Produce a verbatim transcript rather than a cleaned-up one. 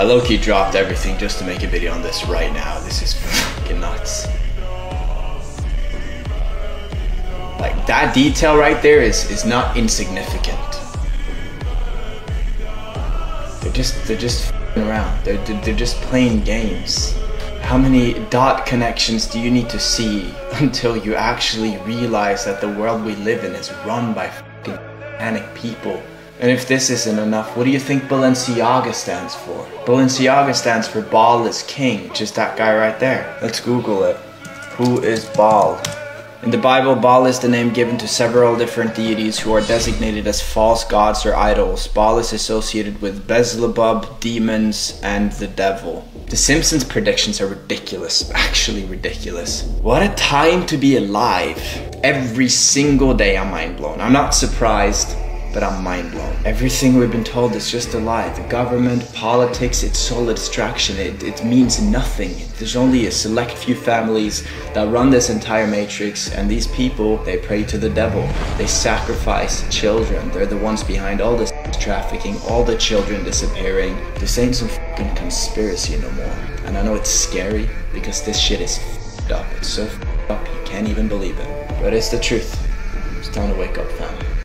I low-key dropped everything just to make a video on this right now. This is fucking nuts. Like, that detail right there is, is not insignificant. They're just, they're just fucking around. They're, they're just playing games. How many dot connections do you need to see until you actually realize that the world we live in is run by fucking panic people? And if this isn't enough, what do you think Balenciaga stands for? Balenciaga stands for Baal is King, which is that guy right there. Let's Google it. Who is Baal? In the Bible, Baal is the name given to several different deities who are designated as false gods or idols. Baal is associated with Beelzebub, demons, and the devil. The Simpsons predictions are ridiculous, actually ridiculous. What a time to be alive. Every single day I'm mind blown. I'm not surprised, but I'm mind blown. Everything we've been told is just a lie. The government, politics, it's sole distraction. It, it means nothing. There's only a select few families that run this entire matrix, and these people, they pray to the devil. They sacrifice children. They're the ones behind all this trafficking, all the children disappearing. This ain't some fucking conspiracy no more. And I know it's scary because this shit is fucked up. It's so fucked up you can't even believe it. But it's the truth. It's time to wake up, fam.